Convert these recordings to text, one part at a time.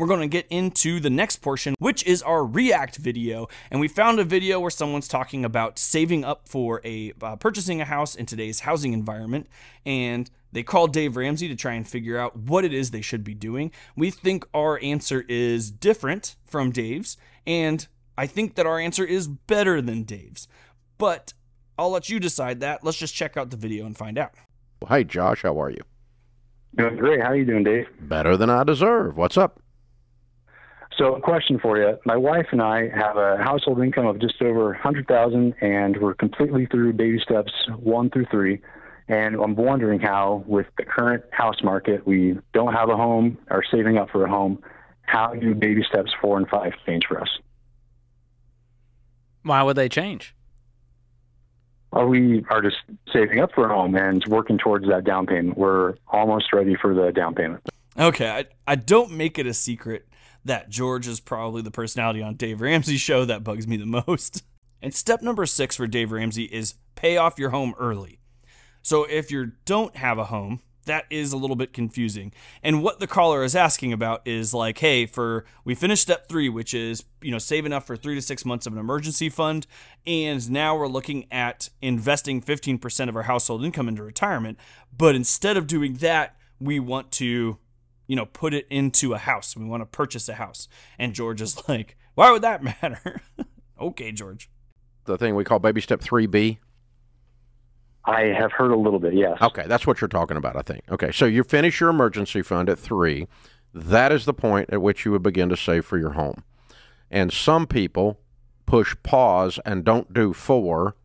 we're going to get into the next portion, which is our React video. And we found a video where someone's talking about saving up for a purchasing a house in today's housing environment, and they called Dave Ramsey to try and figure out what it is they should be doing. We think our answer is different from Dave's, and I think that our answer is better than Dave's, but I'll let you decide that. Let's just check out the video and find out. Well, hi, Josh. How are you? Doing great. How are you doing, Dave? Better than I deserve. What's up? So, a question for you. My wife and I have a household income of just over $100,000, and we're completely through baby steps 1 through 3. And I'm wondering how, with the current house market, we don't have a home or saving up for a home. How do baby steps 4 and 5 change for us? Why would they change? Well, we are just saving up for a home and working towards that down payment. We're almost ready for the down payment. Okay, I don't make it a secret that George is probably the personality on Dave Ramsey's show that bugs me the most. And step number 6 for Dave Ramsey is pay off your home early. So if you don't have a home, that is a little bit confusing. And what the caller is asking about is like, hey, we finished step 3, which is, you know, save enough for 3 to 6 months of an emergency fund. And now we're looking at investing 15% of our household income into retirement. But instead of doing that, we want to, you know, put it into a house. We want to purchase a house. And George is like, why would that matter? Okay, George. The thing we call baby step 3B. I have heard a little bit, yes. Okay, that's what you're talking about, I think. Okay, so you finish your emergency fund at 3. That is the point at which you would begin to save for your home. And some people push pause and don't do 4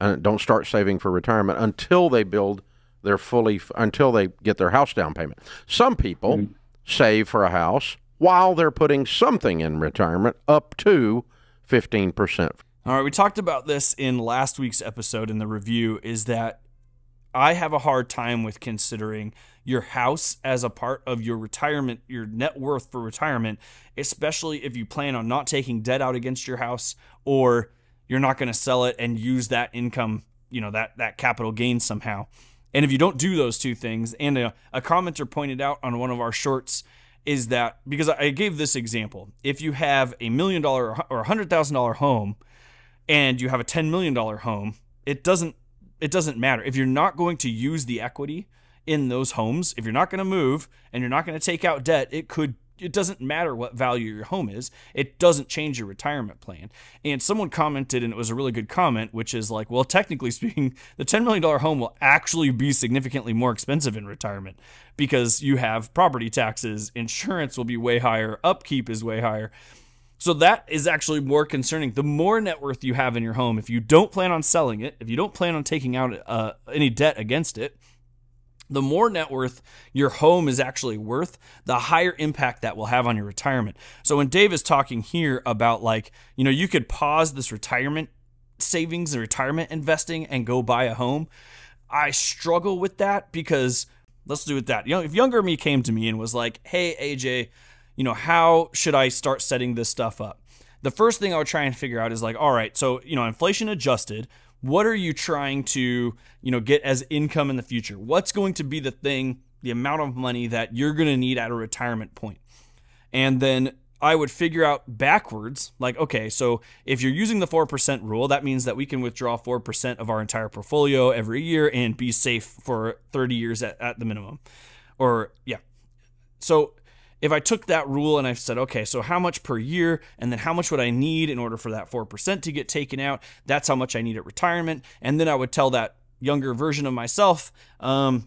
and don't start saving for retirement until they build their until they get their house down payment. Some people save for a house while they're putting something in retirement up to 15%. All right, we talked about this in last week's episode in the review, is that I have a hard time with considering your house as a part of your retirement, your net worth for retirement, especially if you plan on not taking debt out against your house, or you're not going to sell it and use that income, you know, that capital gain somehow. And if you don't do those two things, and a commenter pointed out on one of our shorts, is that, because I gave this example, if you have $1 million or $100,000 home, and you have a $10 million home, it doesn't matter. If you're not going to use the equity in those homes, if you're not going to move and you're not going to take out debt, it doesn't matter what value your home is. It doesn't change your retirement plan. And someone commented, and it was a really good comment, which is like, well, technically speaking, the $10 million home will actually be significantly more expensive in retirement because you have property taxes, insurance will be way higher, upkeep is way higher. So that is actually more concerning. The more net worth you have in your home, if you don't plan on selling it, if you don't plan on taking out any debt against it, the more net worth your home is actually worth, the higher impact that will have on your retirement. So when Dave is talking here about, like, you know, you could pause this retirement savings and retirement investing and go buy a home, I struggle with that because, let's do it that. You know, if younger me came to me and was like, hey, AJ, you know, how should I start setting this stuff up? The first thing I would try and figure out is like, all right, so, you know, inflation adjusted, what are you trying to, you know, get as income in the future? What's going to be the thing, the amount of money that you're going to need at a retirement point? And then I would figure out backwards, like, okay, so if you're using the 4% rule, that means that we can withdraw 4% of our entire portfolio every year and be safe for 30 years at the minimum. Or, yeah. So if I took that rule and I said, okay, so how much per year, and then how much would I need in order for that 4% to get taken out? That's how much I need at retirement. And then I would tell that younger version of myself,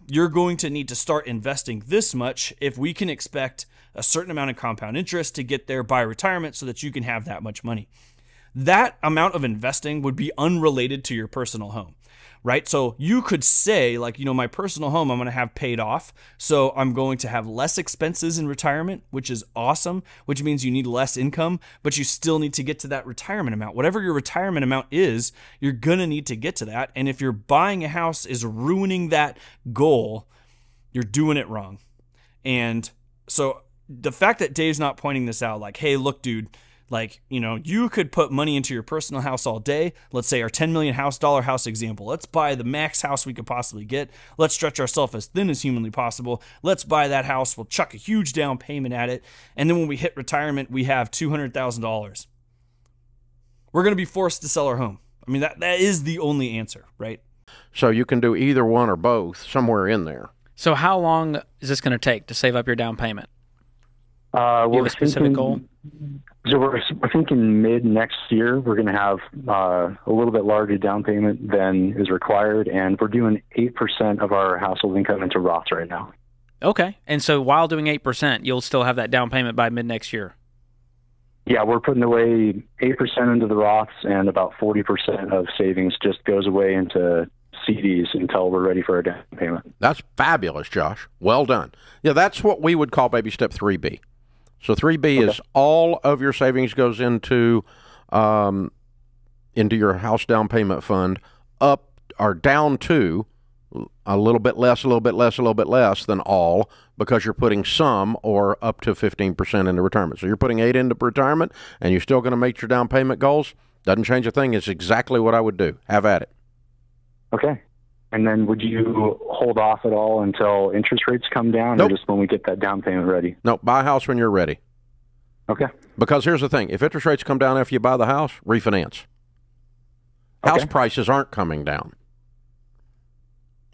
you're going to need to start investing this much if we can expect a certain amount of compound interest to get there by retirement so that you can have that much money. That amount of investing would be unrelated to your personal home, right? So you could say, like, you know, my personal home I'm going to have paid off, so I'm going to have less expenses in retirement, which is awesome, which means you need less income, but you still need to get to that retirement amount. Whatever your retirement amount is, you're going to need to get to that. And if you're buying a house is ruining that goal, you're doing it wrong. And so the fact that Dave's not pointing this out, like, hey, look, dude, Like, you know, you could put money into your personal house all day. Let's say our $10 million house example. Let's buy the max house we could possibly get. Let's stretch ourselves as thin as humanly possible. Let's buy that house. We'll chuck a huge down payment at it. And then when we hit retirement, we have $200,000. We're going to be forced to sell our home. I mean, that is the only answer, right? So you can do either one or both somewhere in there. So how long is this going to take to save up your down payment? Do you have a specific goal? So we're thinking mid-next year we're going to have a little bit larger down payment than is required, and we're doing 8% of our household income into Roths right now. Okay. And so while doing 8%, you'll still have that down payment by mid-next year? Yeah, we're putting away 8% into the Roths, and about 40% of savings just goes away into CDs until we're ready for a down payment. That's fabulous, Josh. Well done. Yeah, that's what we would call baby step 3B. So 3B is all of your savings goes into your house down payment fund, up or down to a little bit less, a little bit less, a little bit less than all, because you're putting some or up to 15% into retirement. So you're putting 8 into retirement, and you're still going to make your down payment goals. Doesn't change a thing. It's exactly what I would do. Have at it. Okay. And then would you hold off at all until interest rates come down? Nope. Or just when we get that down payment ready? No, buy a house when you're ready. Okay. Because here's the thing. If interest rates come down after you buy the house, refinance. House prices aren't coming down.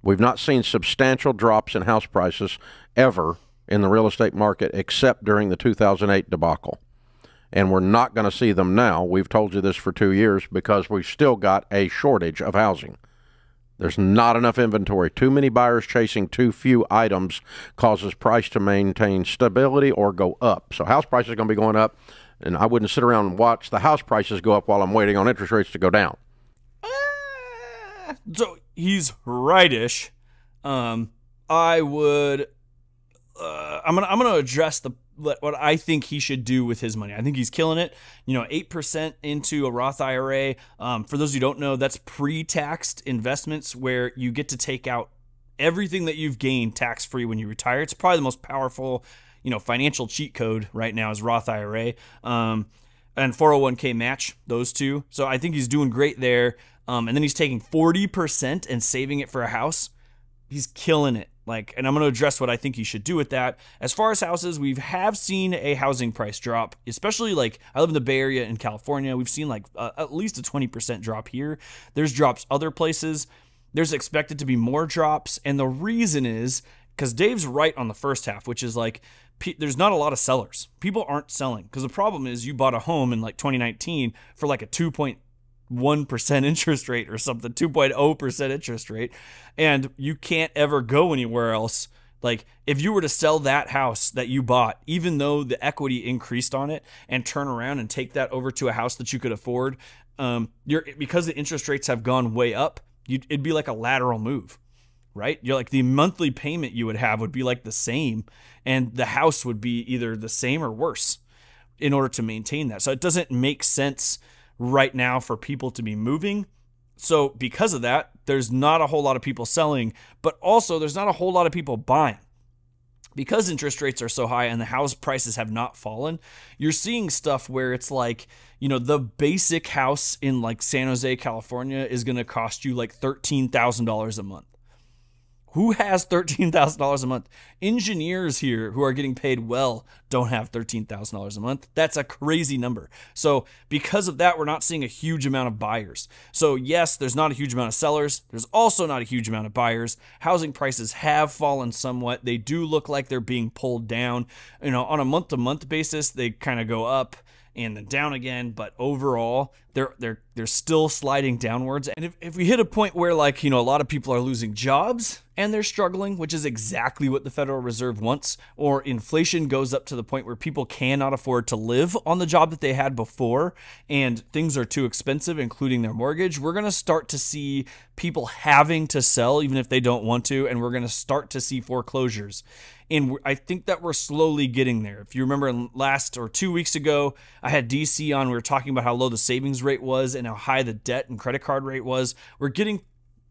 We've not seen substantial drops in house prices ever in the real estate market except during the 2008 debacle. And we're not going to see them now. We've told you this for 2 years because we've still got a shortage of housing. There's not enough inventory. Too many buyers chasing too few items causes price to maintain stability or go up. So house prices are going to be going up, and I wouldn't sit around and watch the house prices go up while I'm waiting on interest rates to go down. So he's right-ish. I'm gonna address what I think he should do with his money. I think he's killing it. You know, 8% into a Roth IRA. For those who don't know, that's pre-taxed investments where you get to take out everything that you've gained tax-free when you retire. It's probably the most powerful, you know, financial cheat code right now is Roth IRA and 401k match, those two. So I think he's doing great there. And then he's taking 40% and saving it for a house. He's killing it. Like, and I'm going to address what I think you should do with that. As far as houses, we have seen a housing price drop, especially like I live in the Bay Area in California. We've seen like at least a 20% drop here. There's drops other places. There's expected to be more drops. And the reason is because Dave's right on the first half, which is like there's not a lot of sellers. People aren't selling because the problem is you bought a home in like 2019 for like a 2.1% interest rate or something, 2.0% interest rate, and you can't ever go anywhere else. Like if you were to sell that house that you bought, even though the equity increased on it, and turn around and take that over to a house that you could afford, because the interest rates have gone way up, it'd be like a lateral move, right? You're like the monthly payment you would have would be like the same, and the house would be either the same or worse in order to maintain that. So it doesn't make sense right now for people to be moving. So because of that, there's not a whole lot of people selling, but also there's not a whole lot of people buying. Because interest rates are so high and the house prices have not fallen, you're seeing stuff where it's like, you know, the basic house in like San Jose, California is going to cost you like $13,000 a month. Who has $13,000 a month? Engineers here who are getting paid well don't have $13,000 a month. That's a crazy number. So because of that, we're not seeing a huge amount of buyers. So yes, there's not a huge amount of sellers. There's also not a huge amount of buyers. Housing prices have fallen somewhat. They do look like they're being pulled down. You know, on a month-to-month basis, they kind of go up and then down again, but overall they're still sliding downwards. And if we hit a point where, like, you know, a lot of people are losing jobs and they're struggling, which is exactly what the Federal Reserve wants, or inflation goes up to the point where people cannot afford to live on the job that they had before and things are too expensive, including their mortgage, we're going to start to see people having to sell even if they don't want to, and we're going to start to see foreclosures. And I think that we're slowly getting there. If you remember last or 2 weeks ago, I had DC on. We were talking about how low the savings rate was and how high the debt and credit card rate was. We're getting,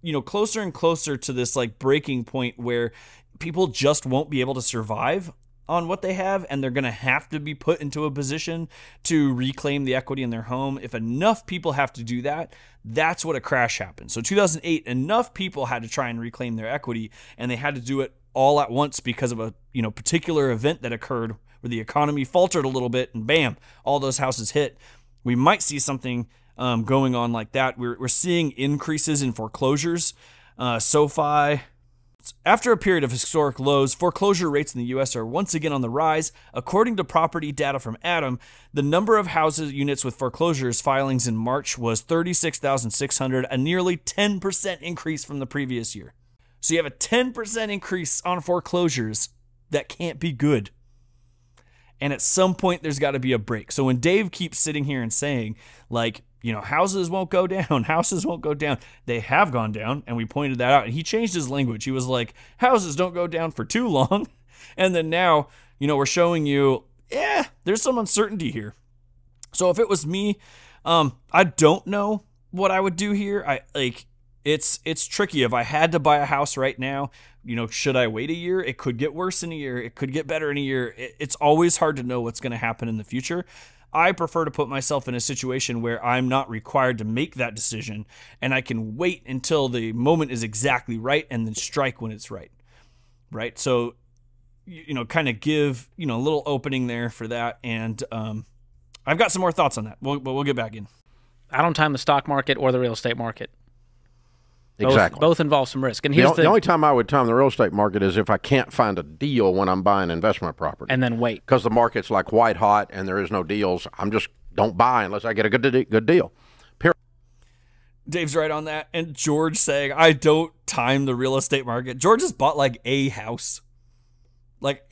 you know, closer and closer to this like breaking point where people just won't be able to survive on what they have, and they're going to have to be put into a position to reclaim the equity in their home. If enough people have to do that, that's what a crash happened. So 2008, enough people had to try and reclaim their equity, and they had to do it all at once because of a particular event that occurred where the economy faltered a little bit, and bam, all those houses hit. We might see something going on like that. We're seeing increases in foreclosures. SoFi. After a period of historic lows, foreclosure rates in the U.S. are once again on the rise. According to property data from Adam, the number of houses units with foreclosures filings in March was 36,600, a nearly 10% increase from the previous year. So you have a 10% increase on foreclosures. That can't be good. And at some point, there's got to be a break. So when Dave keeps sitting here and saying, like, houses won't go down, houses won't go down. They have gone down, and we pointed that out. And he changed his language. He was like, houses don't go down for too long. And then now, we're showing you, yeah, there's some uncertainty here. So if it was me, I don't know what I would do here. It's tricky. If I had to buy a house right now, should I wait a year? It could get worse in a year. It could get better in a year. It's always hard to know what's going to happen in the future. I prefer to put myself in a situation where I'm not required to make that decision, and I can wait until the moment is exactly right and then strike when it's right. Right. So, kind of give, a little opening there for that. And I've got some more thoughts on that, but we'll get back in. I don't time the stock market or the real estate market. Exactly. Both involve some risk. And here's the only time I would time the real estate market is if I can't find a deal when I'm buying investment property. And then wait. Because the market's like white hot and there is no deals. I'm just don't buy unless I get a good deal. Period. Dave's right on that. And George saying, I don't time the real estate market. George has bought like a house. Like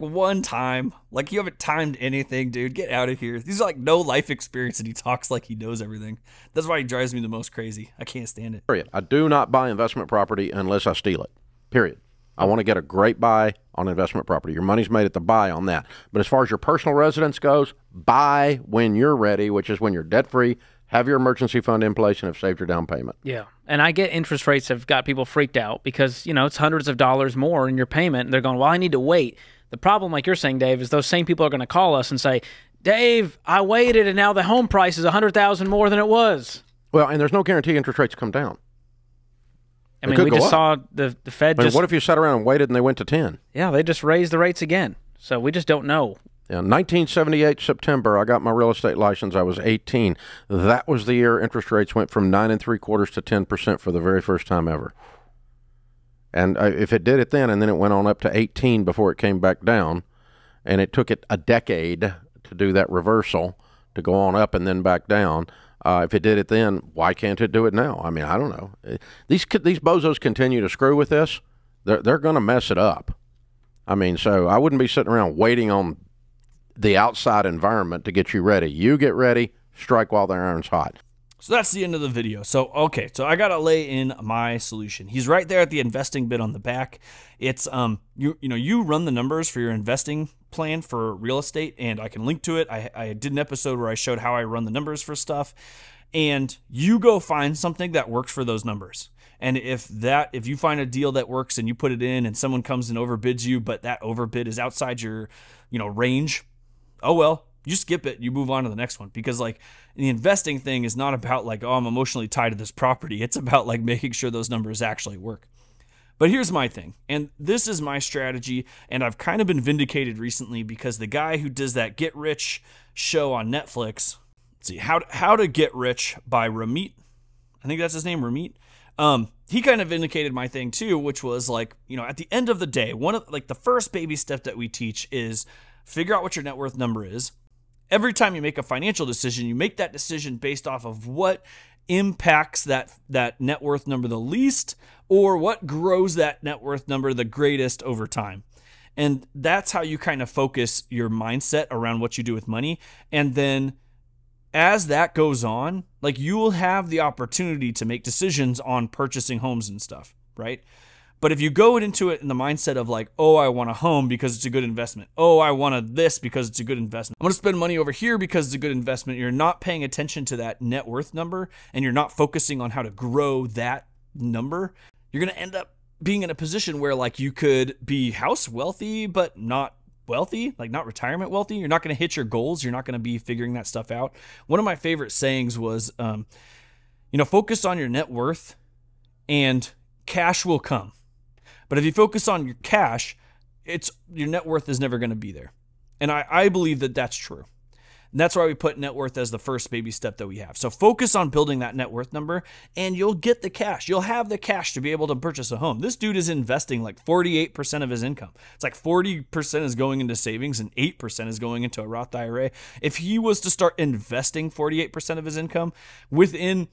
one time. Like you haven't timed anything, dude. Get out of here. He's like no life experience and he talks like he knows everything. That's why he drives me the most crazy. I can't stand it. Period. I do not buy investment property unless I steal it. Period. I want to get a great buy on investment property. Your money's made at the buy on that. But as far as your personal residence goes, buy when you're ready, which is when you're debt-free, have your emergency fund in place, and have saved your down payment. Yeah. And I get interest rates have got people freaked out because, it's hundreds of dollars more in your payment. And they're going, well, I need to wait. The problem, like you're saying, Dave, is those same people are going to call us and say, Dave, I waited, and now the home price is $100,000 more than it was. Well, and there's no guarantee interest rates come down. I mean, we just saw the Fed just... What if you sat around and waited and they went to 10? Yeah, they just raised the rates again. So we just don't know. In 1978, September, I got my real estate license. I was 18. That was the year interest rates went from 9 3/4 to 10% for the very first time ever. And if it did it then, and then it went on up to 18 before it came back down, and it took it a decade to do that reversal, to go on up and then back down. If it did it then, why can't it do it now? I mean, I don't know. These bozos continue to screw with this. They're going to mess it up. I mean, so I wouldn't be sitting around waiting on the outside environment to get you ready. You get ready, strike while the iron's hot. So that's the end of the video. So, okay, so I got to lay in my solution. He's right there at the investing bit on the back. It's, you run the numbers for your investing plan for real estate, and I can link to it. I did an episode where I showed how I run the numbers for stuff, and you go find something that works for those numbers. And if you find a deal that works and you put it in and someone comes and overbids you, but that overbid is outside your, range, oh, well, you skip it. You move on to the next one, because like the investing thing is not about like, oh, I'm emotionally tied to this property. It's about like making sure those numbers actually work. But here's my thing. And this is my strategy. And I've kind of been vindicated recently because the guy who does that Get Rich show on Netflix, let's see, How to Get Rich by Ramit. I think that's his name, Ramit. He kind of vindicated my thing too, which was like, at the end of the day, one of like the first baby step that we teach is figure out what your net worth number is. Every time you make a financial decision, you make that decision based off of what impacts that net worth number the least, or what grows that net worth number the greatest over time. And that's how you kind of focus your mindset around what you do with money. And then as that goes on, like you will have the opportunity to make decisions on purchasing homes and stuff, right? But if you go into it in the mindset of like, oh, I want a home because it's a good investment. Oh, I want this because it's a good investment. I'm going to spend money over here because it's a good investment. You're not paying attention to that net worth number, and you're not focusing on how to grow that number. You're going to end up being in a position where like you could be house wealthy, but not wealthy, like not retirement wealthy. You're not going to hit your goals. You're not going to be figuring that stuff out. One of my favorite sayings was, you know, focus on your net worth and cash will come. But if you focus on your cash, your net worth is never going to be there. And I believe that that's true. And that's why we put net worth as the first baby step that we have. So focus on building that net worth number and you'll get the cash. You'll have the cash to be able to purchase a home. This dude is investing like 48% of his income. It's like 40% is going into savings and 8% is going into a Roth IRA. If he was to start investing 48% of his income within,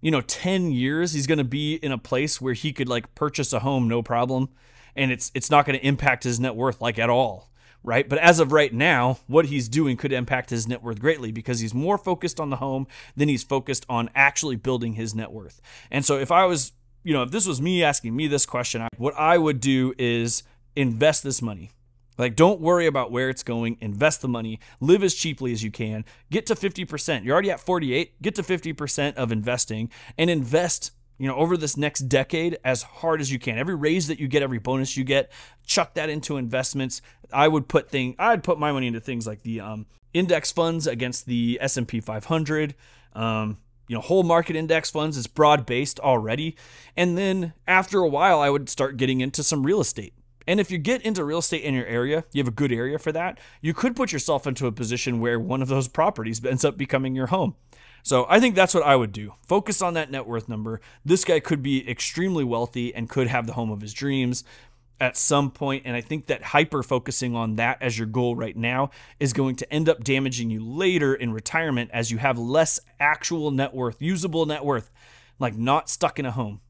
you know, 10 years, he's going to be in a place where he could like purchase a home, no problem. And it's not going to impact his net worth like at all. Right? But as of right now, what he's doing could impact his net worth greatly because he's more focused on the home than he's focused on actually building his net worth. And so if I was, you know, if this was me asking me this question, what I would do is invest this money. Like, don't worry about where it's going. Invest the money, live as cheaply as you can, get to 50%. You're already at 48, get to 50% of investing and invest, you know, over this next decade as hard as you can. Every raise that you get, every bonus you get, chuck that into investments. I'd put my money into things like the index funds against the S&P 500, you know, whole market index funds. It's broad based already. And then after a while, I would start getting into some real estate. And if you get into real estate in your area, you have a good area for that, you could put yourself into a position where one of those properties ends up becoming your home. So I think that's what I would do. Focus on that net worth number. This guy could be extremely wealthy and could have the home of his dreams at some point. And I think that hyper focusing on that as your goal right now is going to end up damaging you later in retirement as you have less actual net worth, usable net worth, like not stuck in a home.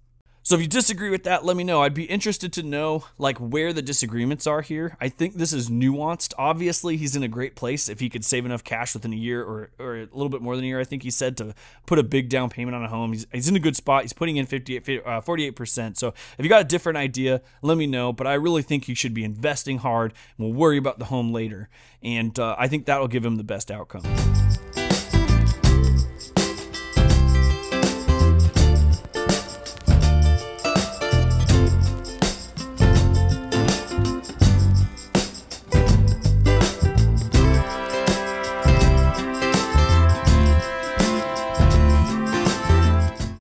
So if you disagree with that, let me know. I'd be interested to know like where the disagreements are here. I think this is nuanced. Obviously, he's in a great place. If he could save enough cash within a year or a little bit more than a year, I think he said, to put a big down payment on a home. He's in a good spot. He's putting in 48%. So if you got a different idea, let me know. But I really think he should be investing hard and we'll worry about the home later. And I think that'll give him the best outcome.